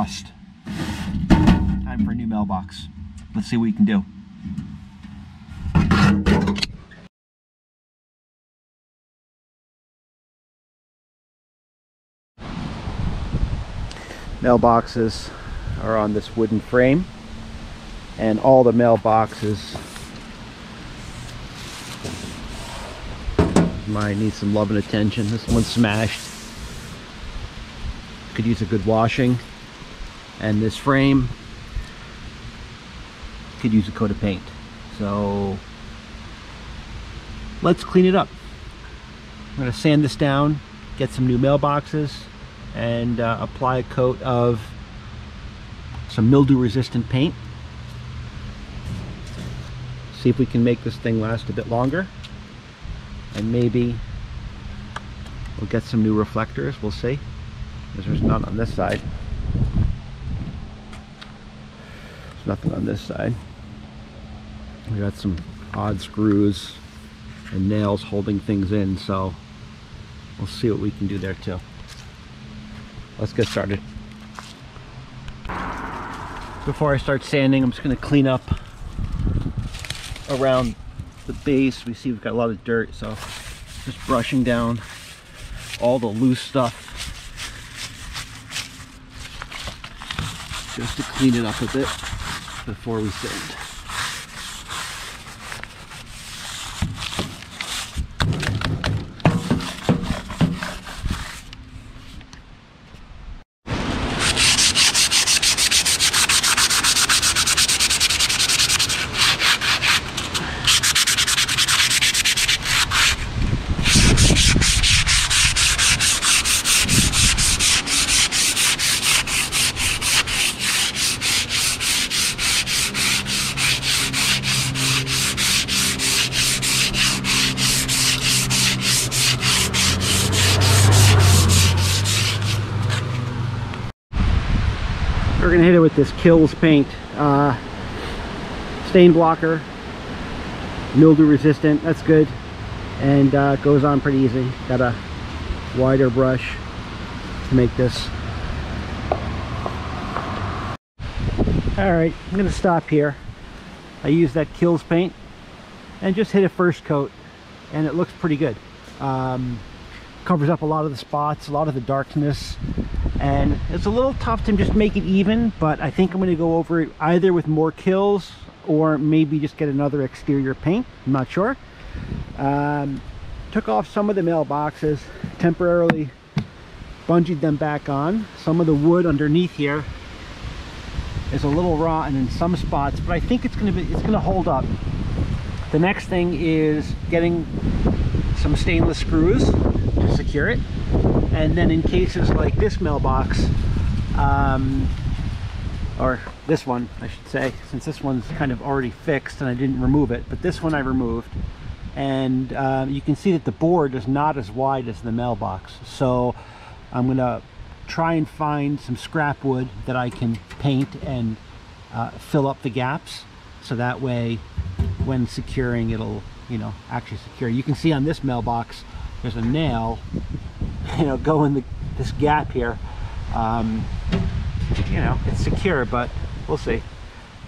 rust. Time for a new mailbox. Let's see what we can do. Mailboxes are on this wooden frame, and all the mailboxes might need some love and attention. This one's smashed, could use a good washing, and this frame could use a coat of paint. So let's clean it up. I'm going to sand this down, get some new mailboxes, and apply a coat of some mildew resistant paint. See if we can make this thing last a bit longer, and maybe we'll get some new reflectors. We'll see, because there's none on this side. There's nothing on this side. We got some odd screws and nails holding things in, so we'll see what we can do there too. Let's get started. Before I start sanding, I'm just going to clean up around the base. We see we've got a lot of dirt, so just brushing down all the loose stuff just to clean it up a bit before we sand. We're going to hit it with this Kills paint, stain blocker, mildew resistant, that's good, and it goes on pretty easy. Got a wider brush to make this. Alright, I'm going to stop here. I use that Kills paint and just hit a first coat, and it looks pretty good. Covers up a lot of the spots, a lot of the darkness, and it's a little tough to just make it even, but I think I'm going to go over it either with more Kills or maybe just get another exterior paint. I'm not sure. Took off some of the mailboxes, temporarily bungeed them back on. Some of the wood underneath here is a little rotten in some spots, but I think it's going to hold up. The next thing is getting some stainless screws to secure it, and then in cases like this mailbox, or this one I should say, since this one's kind of already fixed and I didn't remove it, but this one I removed, and you can see that the board is not as wide as the mailbox, so I'm gonna try and find some scrap wood that I can paint and fill up the gaps, so that way when securing it'll, you know, actually secure. You can see on this mailbox there's a nail, you know, go in this gap here. You know, it's secure, but we'll see.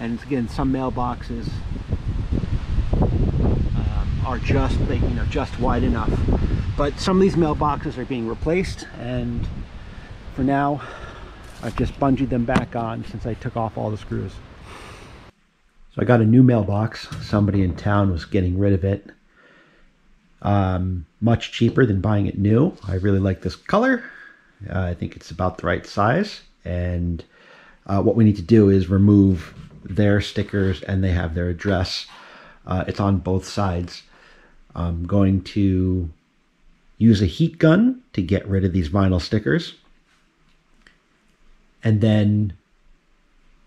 And again, some mailboxes are just, you know, just wide enough, but some of these mailboxes are being replaced, and for now I've just bungeed them back on since I took off all the screws. So I got a new mailbox. Somebody in town was getting rid of it. Much cheaper than buying it new. I really like this color. I think it's about the right size. And what we need to do is remove their stickers, and they have their address. It's on both sides. I'm going to use a heat gun to get rid of these vinyl stickers. And then,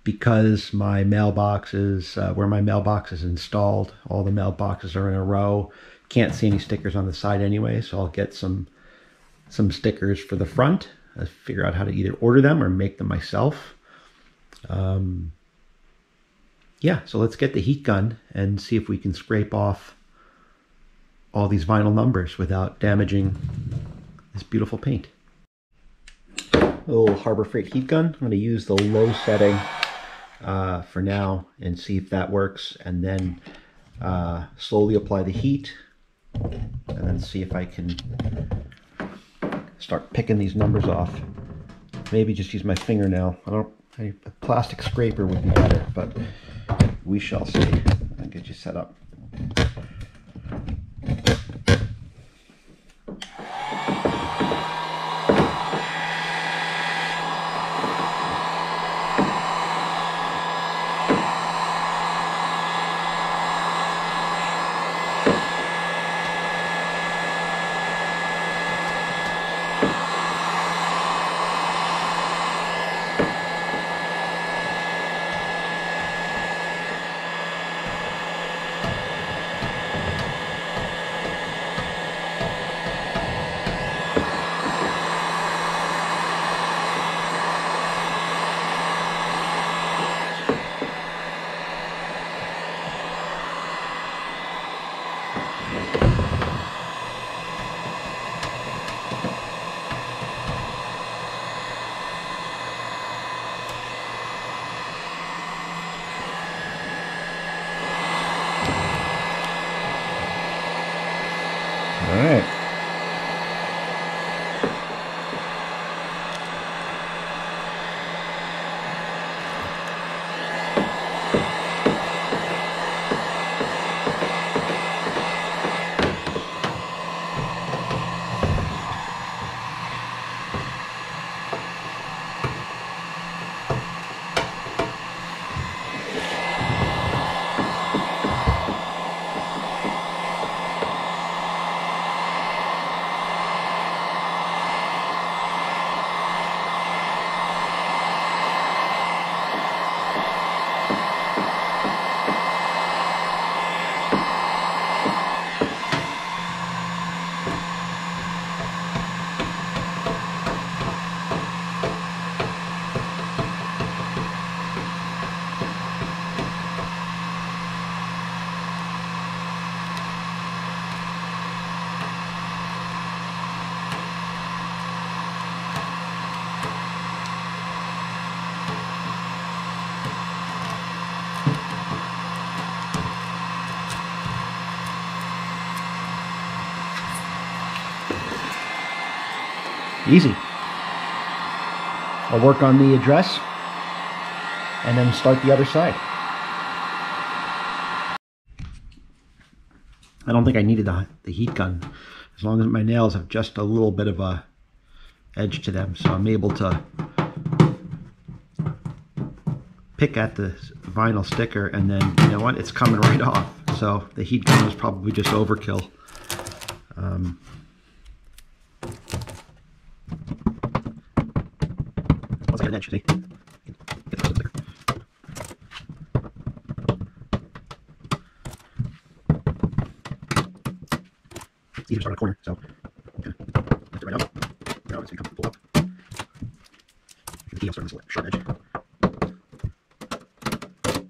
because my mailbox is where my mailbox is installed, all the mailboxes are in a row. Can't see any stickers on the side anyway, so I'll get some stickers for the front. I'll figure out how to either order them or make them myself. Yeah, so let's get the heat gun and see if we can scrape off all these vinyl numbers without damaging this beautiful paint. little Harbor Freight heat gun. I'm going to use the low setting for now and see if that works, and then slowly apply the heat and then see if I can start picking these numbers off. Maybe just use my fingernail. I don't, a plastic scraper would be better, but we shall see. I'll get you set up. Easy. I'll work on the address and then start the other side. I don't think I needed the heat gun, as long as my nails have just a little bit of a edge to them, so I'm able to pick at the vinyl sticker, and then, you know what, it's coming right off. So the heat gun was probably just overkill. Actually, it's easier to start on a corner, so yeah, lift it right up. Now it's going to come pull up. You can see I'll start on this sharp edge.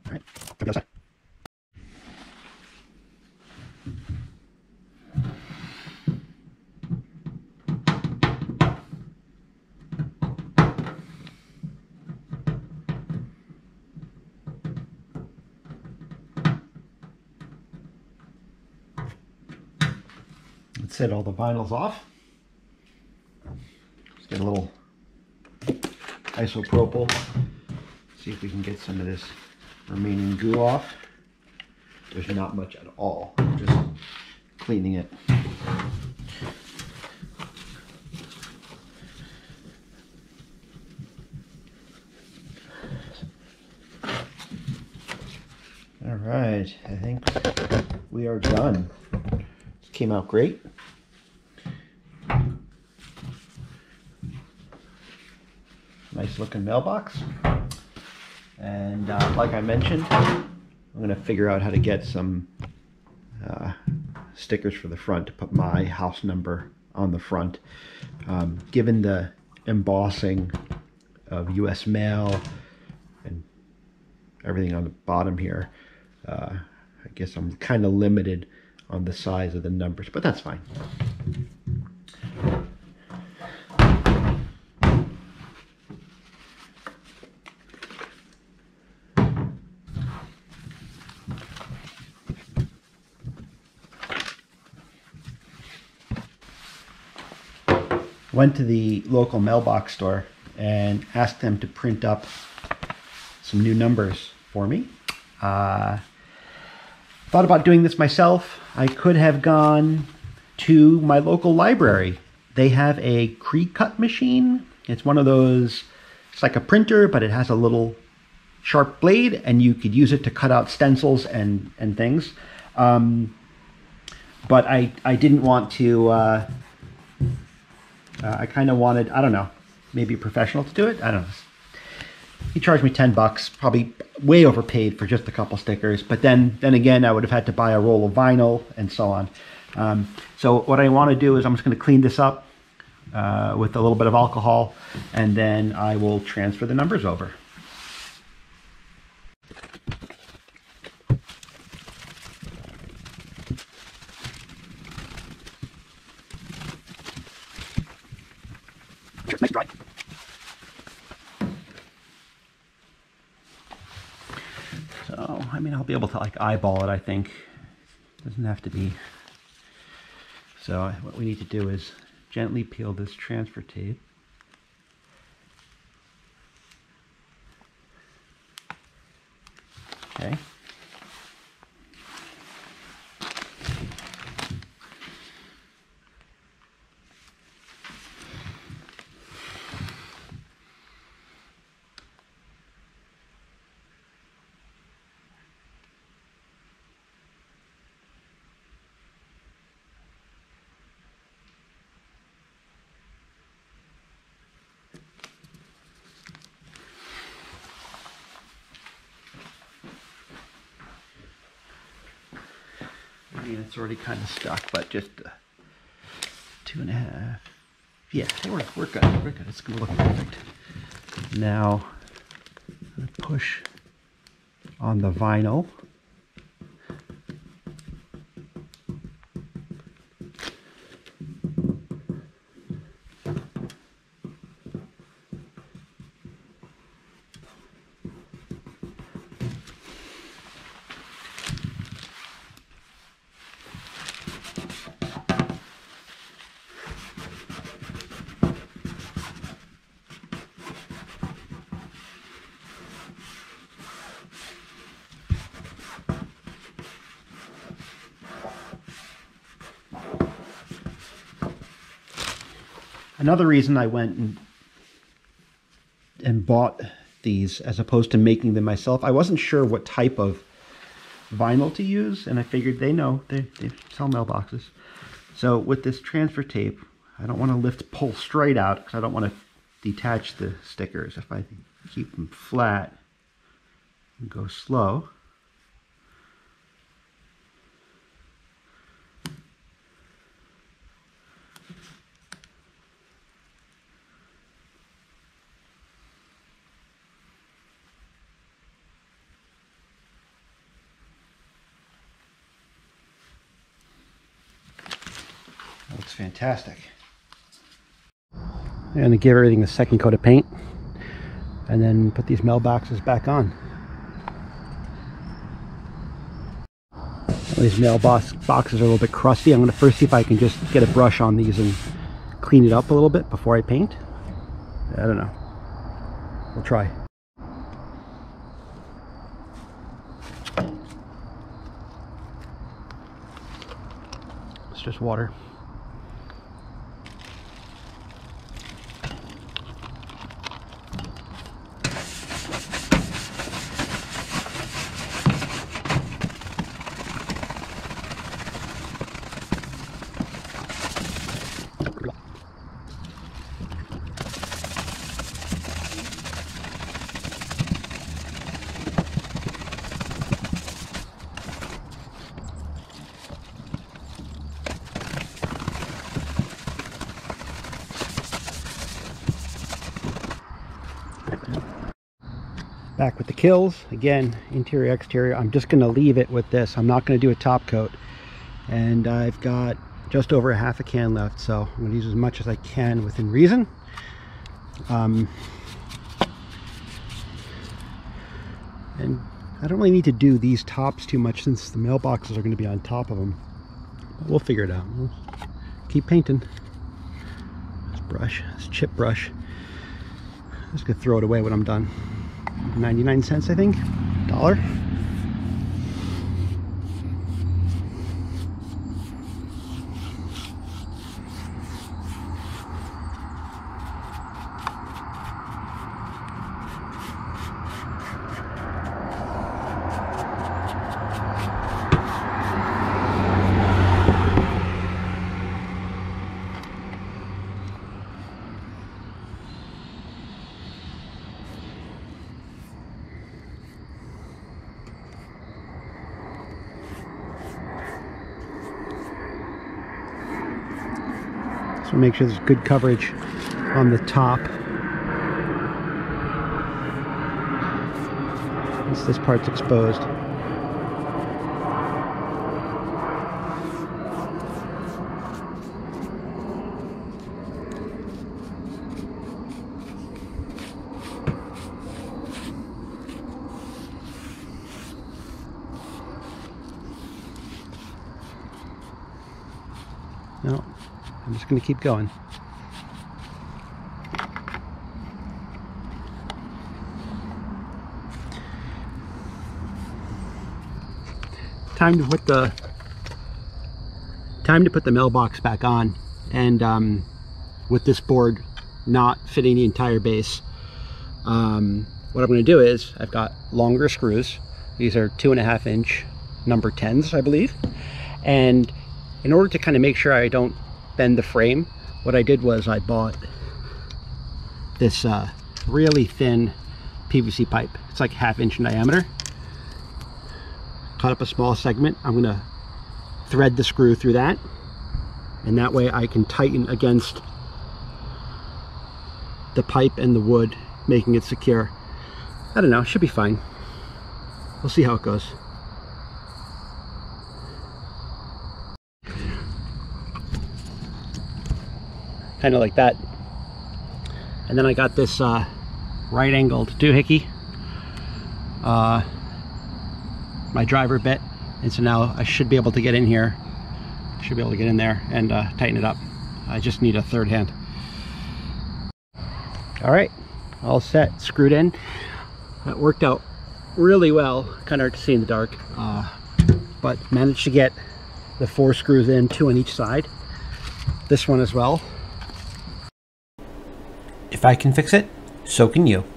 Alright, come to the other side. Set all the vinyls off. Let's get a little isopropyl. See if we can get some of this remaining goo off. There's not much at all. I'm just cleaning it. All right, I think we are done. This came out great. Nice looking mailbox, and like I mentioned, I'm going to figure out how to get some stickers for the front to put my house number on the front. Given the embossing of U.S. mail and everything on the bottom here, I guess I'm kind of limited on the size of the numbers, but that's fine. went to the local mailbox store and asked them to print up some new numbers for me. Thought about doing this myself. I could have gone to my local library. They have a Cricut machine. It's one of those, it's like a printer, but it has a little sharp blade, and you could use it to cut out stencils and things. But I didn't want to, I kind of wanted, I don't know, maybe a professional to do it. I don't know. He charged me $10, probably way overpaid for just a couple stickers. But then again, I would have had to buy a roll of vinyl and so on. So what I want to do is I'm just going to clean this up with a little bit of alcohol, and then I will transfer the numbers over. Sure, nice dry. So, I mean, I'll be able to like eyeball it, I think. It doesn't have to be. So what we need to do is gently peel this transfer tape. Okay. I mean, it's already kind of stuck, but just 2.5. Yeah, we're good. We're good. It's going to look perfect. Now, I'm going to push on the vinyl. Another reason I went and bought these as opposed to making them myself, I wasn't sure what type of vinyl to use, and I figured they know, they sell mailboxes. So with this transfer tape, I don't want to pull straight out because I don't want to detach the stickers. If I keep them flat and go slow. Looks fantastic. I'm going to give everything a second coat of paint and then put these mailboxes back on. These mailboxes are a little bit crusty. I'm going to first see if I can just get a brush on these and clean it up a little bit before I paint. I don't know. We'll try. It's just water. Back with the kills again, interior, exterior. I'm just going to leave it with this. I'm not going to do a top coat, and I've got just over a half a can left, so I'm going to use as much as I can within reason. And I don't really need to do these tops too much since the mailboxes are going to be on top of them, but we'll figure it out. We'll keep painting. brush, this chip brush. I'm just gonna throw it away when I'm done. 99 cents, I think, $1. Make sure there's good coverage on the top. Once this part's exposed. No. I'm just going to keep going. Time to put the mailbox back on, and with this board not fitting the entire base, what I'm going to do is I've got longer screws. These are 2.5 inch number 10s, I believe, and in order to kind of make sure I don't bend the frame, what I did was I bought this really thin PVC pipe. It's like 1/2 inch in diameter. Cut up a small segment. I'm gonna thread the screw through that, and that way I can tighten against the pipe and the wood, making it secure. I don't know, it should be fine. We'll see how it goes. Kind of like that. And then I got this right angled doohickey, my driver bit, and so now I should be able to get in here, and tighten it up. I just need a third hand. Alright, all set, screwed in. That worked out really well, kind of hard to see in the dark, but managed to get the 4 screws in, 2 on each side, this one as well. If I can fix it, so can you.